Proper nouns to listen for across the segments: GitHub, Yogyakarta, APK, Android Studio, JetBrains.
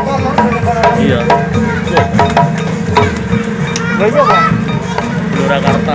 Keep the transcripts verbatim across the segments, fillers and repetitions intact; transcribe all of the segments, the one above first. Iya. Logo apa? Yogyakarta.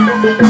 Thank you.